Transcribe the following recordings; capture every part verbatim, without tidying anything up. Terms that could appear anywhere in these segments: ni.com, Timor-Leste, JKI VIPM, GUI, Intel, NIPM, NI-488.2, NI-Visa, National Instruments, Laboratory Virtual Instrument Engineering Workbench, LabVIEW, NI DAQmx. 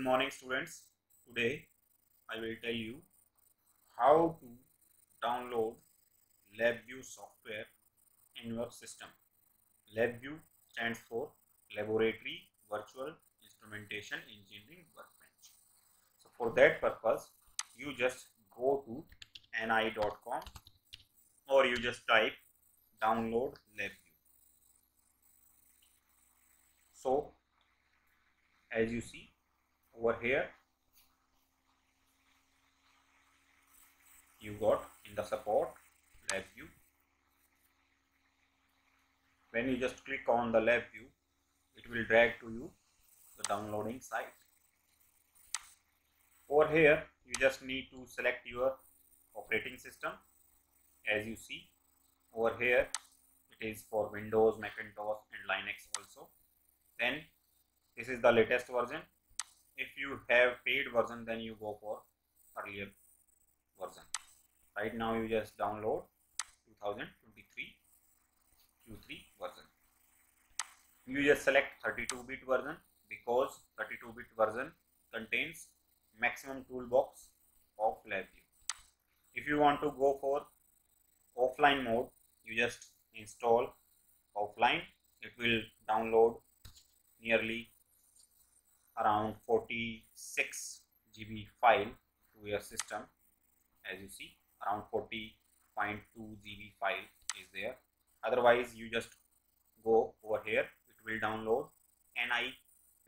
Good morning students. Today I will tell you how to download LabVIEW software in your system. LabVIEW stands for Laboratory Virtual Instrumentation Engineering Workbench. So for that purpose you just go to N I dot com or you just type download LabVIEW. So as you see over here, you got in the support LabVIEW. When you just click on the LabVIEW, it will drag to you the downloading site. Over here you just need to select your operating system. As you see over here, it is for Windows, Macintosh and Linux also. Then this is the latest version. If you have paid version, then you go for earlier version. Right now you just download twenty twenty-three Q three version. You just select thirty-two bit version because thirty-two bit version contains maximum toolbox of LabVIEW. If you want to go for offline mode, you just install offline. It will download nearly around forty-six G B file to your system. As you see, around forty point two G B file is there. Otherwise you just go over here, it will download N I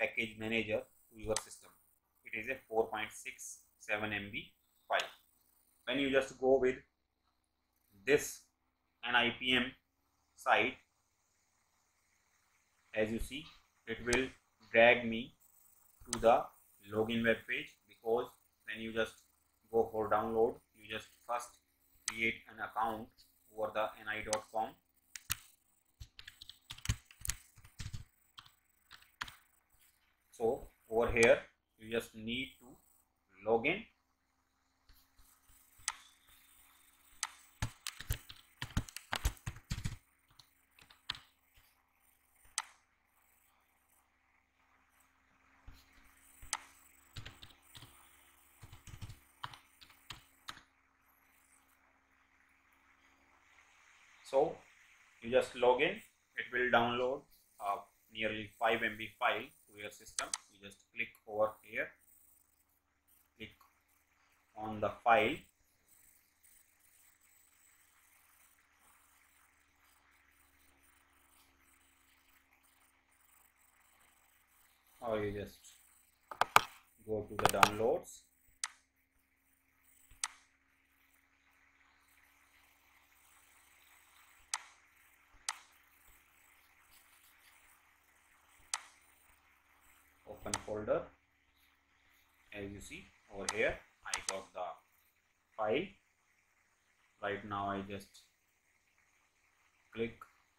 package manager to your system. It is a four point six seven M B file. When you just go with this N I P M site, as you see, it will drag me to the login web page, because when you just go for download, you just first create an account over the N I dot com. So over here you just need to log in. So you just log in, it will download uh, nearly five M B file to your system. You just click over here, click on the file. Or you just go to the downloads. Open folder. As you see over here, I got the file. Right now I just click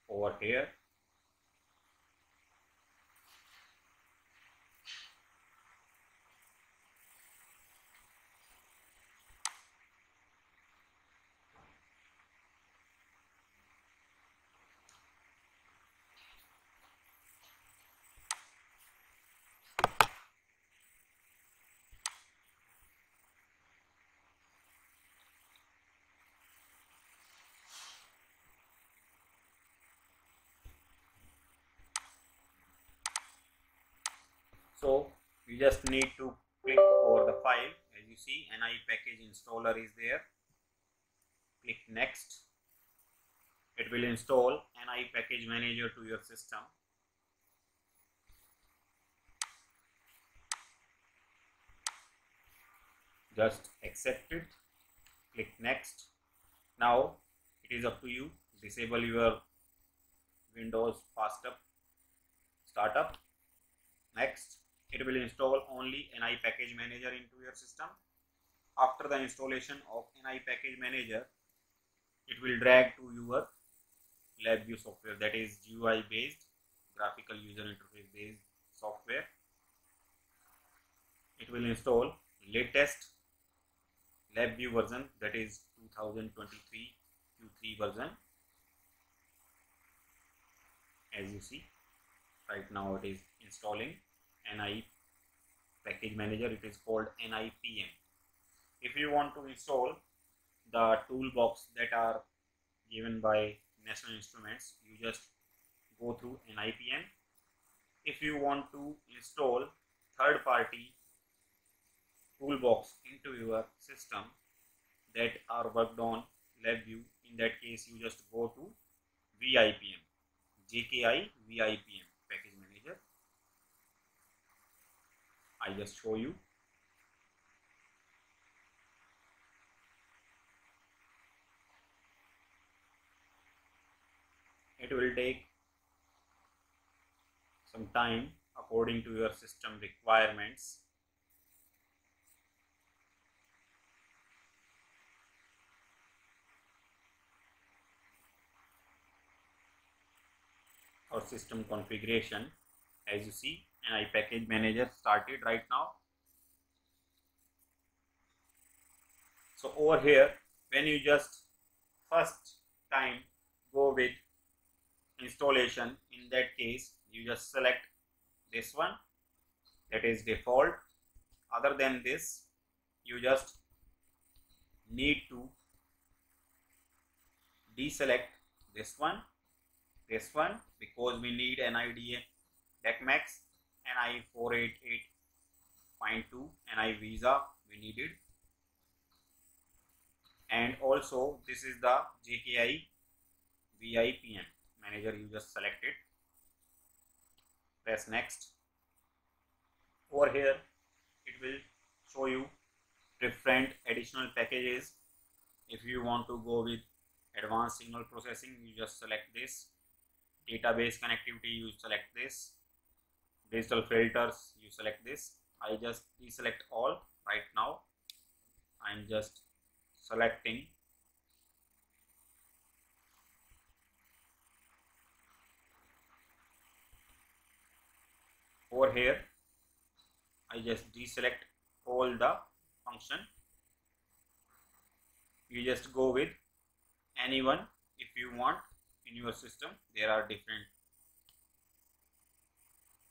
over here. So you just need to click over the file. As you see, N I package installer is there. Click next. It will install N I package manager to your system. Just accept it. Click next. Now it is up to you. Disable your Windows fast up startup. Next. It will install only N I package manager into your system. After the installation of N I package manager, it will drag to your LabVIEW software, that is G U I based, graphical user interface based software. It will install latest LabVIEW version, that is twenty twenty-three Q three version. As you see, right now it is installing N I package manager, it is called N I P M. If you want to install the toolbox that are given by National Instruments, you just go through N I P M. If you want to install third party toolbox into your system that are worked on LabVIEW, in that case you just go to V I P M, J K I V I P M package manager. I just show you. It will take some time according to your system requirements. Or system configuration. As you see, N I package manager started right now. So over here, when you just first time go with installation, in that case you just select this one, that is default. Other than this, you just need to deselect this one, this one, because we need N I DAQmx, N I four eighty-eight point two, N I Visa we needed, and also this is the J K I V I P M manager. You just select it, press next. Over here it will show you different additional packages. If you want to go with advanced signal processing, you just select this. Database connectivity, you select this. Digital filters, you select this. I just deselect all right now. I am just selecting over here. I just deselect all the function. You just go with anyone if you want. In your system there are different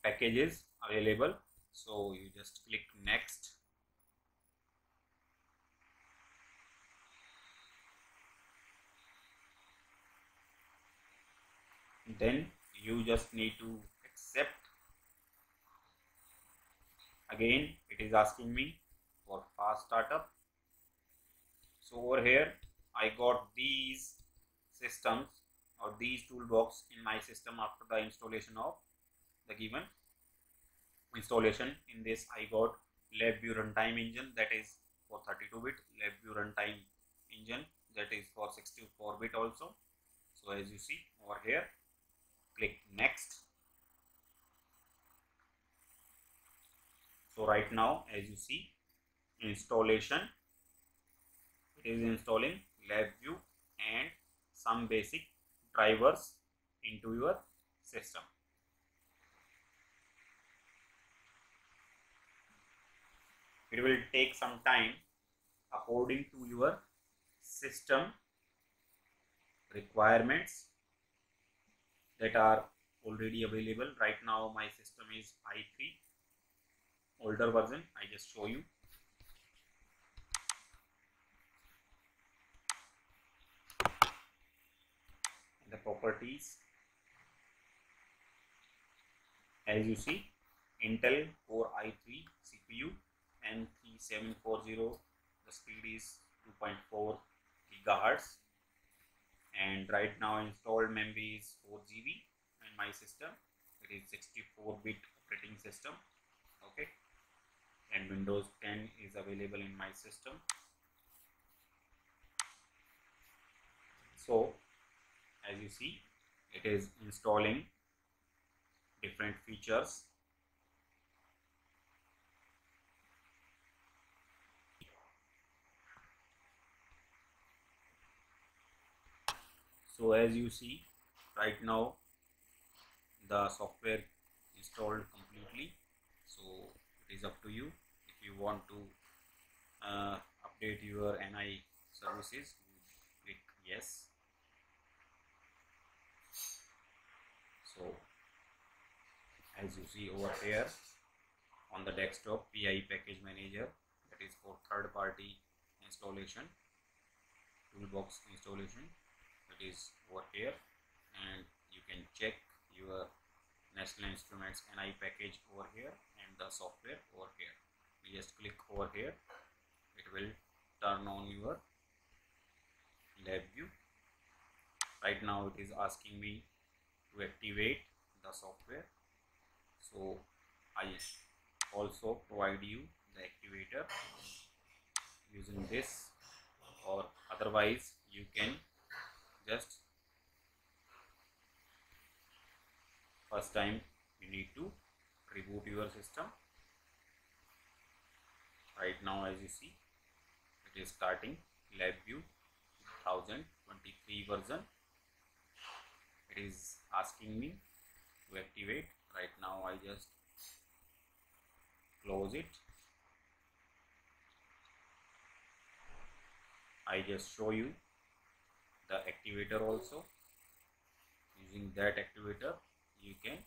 packages available, so you just click next. Then you just need to accept. Again it is asking me for fast startup. So over here I got these systems or these toolbox in my system after the installation of the given installation. In this I got LabVIEW runtime engine, that is for thirty-two bit, LabVIEW runtime engine, that is for sixty-four bit also. So as you see over here, click next. So right now as you see, installation, it is installing LabVIEW and some basic drivers into your system. It will take some time according to your system requirements that are already available. Right now my system is i three older version. I just show you. The properties, as you see, Intel Core i three C P U, N three seven four zero, the speed is two point four gigahertz, and right now installed memory is four G B in my system. It is sixty-four bit operating system, okay, and Windows ten is available in my system. So as you see, it is installing different features. So as you see, right now the software installed completely. So it is up to you. If you want to uh, update your N I services, click yes. So as you see over here, on the desktop P I E package manager, that is for third party installation, toolbox installation, that is over here, and you can check your National Instruments N I package over here and the software over here. You just click over here, it will turn on your LabVIEw. Right now it is asking me to activate the software, so I also provide you the activator using this, or otherwise you can just first time you need to reboot your system. Right now as you see, it is starting LabVIEw twenty twenty-three version. It is asking me to activate. Right now I just close it. I just show you the activator also. Using that activator you can